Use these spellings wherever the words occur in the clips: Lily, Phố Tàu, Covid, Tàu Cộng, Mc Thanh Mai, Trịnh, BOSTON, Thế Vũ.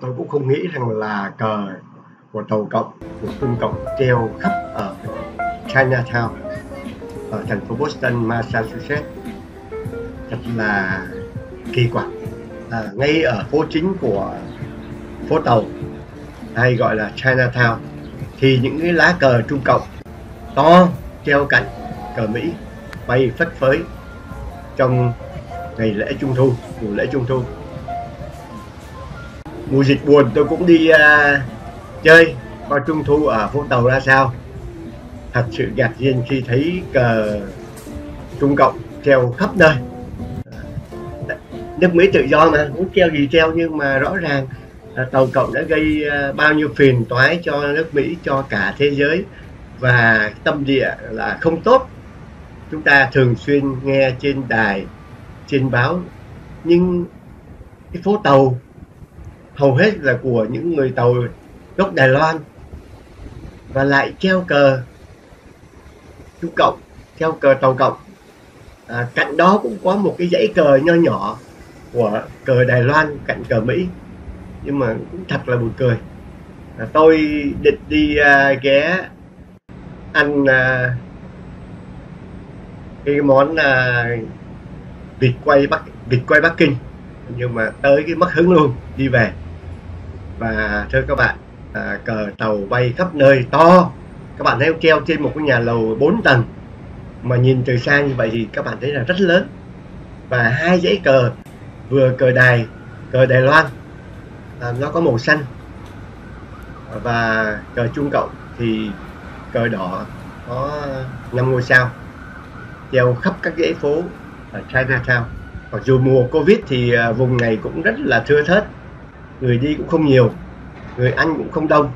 Tôi cũng không nghĩ rằng là cờ của Tàu Cộng, của quân Cộng treo khắp ở Chinatown, ở thành phố Boston, Massachusetts. Thật là kỳ quặc. Ngay ở phố chính của phố Tàu, hay gọi là Chinatown, thì những cái lá cờ Trung Cộng to treo cạnh cờ Mỹ bay phất phới trong ngày lễ Trung Thu, mùa lễ Trung Thu. Mùa dịch buồn tôi cũng đi chơi coi Trung Thu ở phố Tàu ra sao. Thật sự ngạc nhiên khi thấy cờ Trung Cộng treo khắp nơi. Nước Mỹ tự do mà, muốn treo gì treo, nhưng mà rõ ràng Tàu Cộng đã gây bao nhiêu phiền toái cho nước Mỹ, cho cả thế giới, và tâm địa là không tốt. Chúng ta thường xuyên nghe trên đài, trên báo, nhưng cái phố Tàu hầu hết là của những người Tàu gốc Đài Loan, và lại treo cờ Trung Cộng, treo cờ Tàu Cộng. Cạnh đó cũng có một cái dãy cờ nho nhỏ của cờ Đài Loan cạnh cờ Mỹ, nhưng mà cũng thật là buồn cười. Tôi định đi ghé ăn cái món vịt quay Bắc Kinh, nhưng mà tới cái mất hứng luôn, đi về. Và thưa các bạn, cờ Tàu bay khắp nơi to, các bạn thấy treo trên một cái nhà lầu 4 tầng, mà nhìn từ xa như vậy thì các bạn thấy là rất lớn. Và hai dãy cờ, vừa cờ Đài Loan nó có màu xanh, và cờ Trung Cộng thì cờ đỏ có 5 ngôi sao, treo khắp các dãy phố ở Chinatown. Mặc dù mùa Covid thì vùng này cũng rất là thưa thớt, người đi cũng không nhiều, người ăn cũng không đông,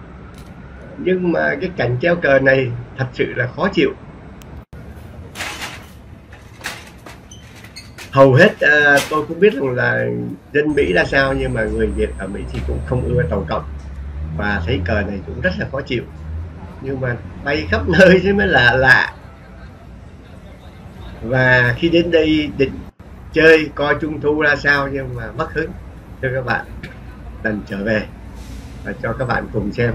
nhưng mà cái cảnh treo cờ này thật sự là khó chịu. Hầu hết tôi cũng biết rằng là dân Mỹ ra sao, nhưng mà người Việt ở Mỹ thì cũng không ưa Tàu Cộng, và thấy cờ này cũng rất là khó chịu. Nhưng mà bay khắp nơi thế mới là lạ. Và khi đến đây định chơi coi Trung Thu ra sao, nhưng mà mất hứng. Cho các bạn lần trở về và cho các bạn cùng xem.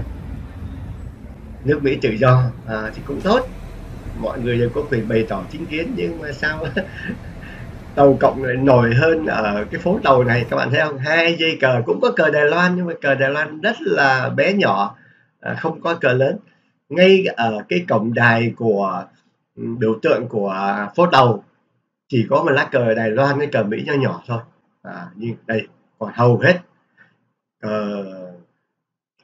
Nước Mỹ tự do thì cũng tốt, mọi người đều có quyền bày tỏ chính kiến, nhưng mà sao Tàu Cộng lại nổi hơn ở cái phố Tàu này. Các bạn thấy không, hai dây cờ, cũng có cờ Đài Loan, nhưng mà cờ Đài Loan rất là bé nhỏ, không có cờ lớn. Ngay ở cái cổng đài của biểu tượng của phố Tàu chỉ có một lá cờ Đài Loan với cờ Mỹ nhỏ nhỏ thôi, nhưng đây còn hầu hết cờ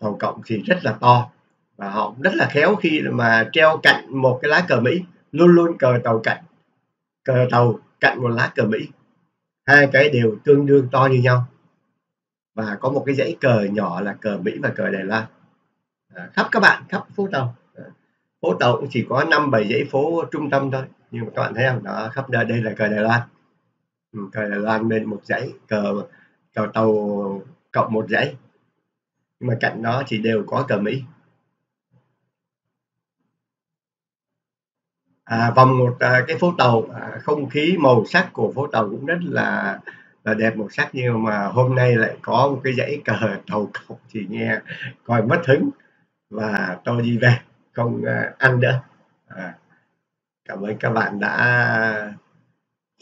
Tàu Cộng thì rất là to, và họ rất là khéo khi mà treo cạnh một cái lá cờ Mỹ. Luôn luôn cờ Tàu cạnh một lá cờ Mỹ, hai cái đều tương đương to như nhau, và có một cái dãy cờ nhỏ là cờ Mỹ và cờ Đài Loan. Khắp các bạn, khắp phố Tàu. Phố Tàu cũng chỉ có 5-7 dãy phố trung tâm thôi, nhưng mà các bạn thấy không, nó khắp nơi. Đây là cờ Đài Loan, cờ Đài Loan bên một dãy, cờ Tàu Cộng một dãy, nhưng mà cạnh đó thì đều có cờ Mỹ. Vòng một cái phố Tàu, không khí màu sắc của phố Tàu cũng rất là đẹp màu sắc, nhưng mà hôm nay lại có một cái dãy cờ Tàu Cộng thì nghe coi mất hứng, và tôi đi về không ăn nữa. Cảm ơn các bạn đã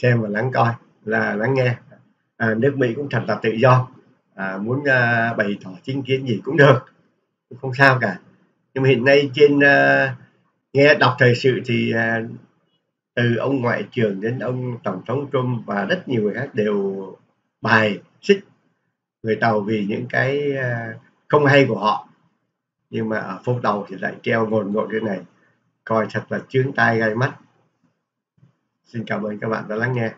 xem và lắng nghe. Nước Mỹ cũng thật là tự do, muốn bày tỏ chính kiến gì cũng được, không sao cả. Nhưng mà hiện nay trên nghe đọc thời sự thì từ ông Ngoại trưởng đến ông Tổng thống Trump và rất nhiều người khác đều bài xích người Tàu vì những cái không hay của họ. Nhưng mà ở phố Tàu thì lại treo ngồn ngộn thế này, coi thật là chướng tai gai mắt. Xin cảm ơn các bạn đã lắng nghe.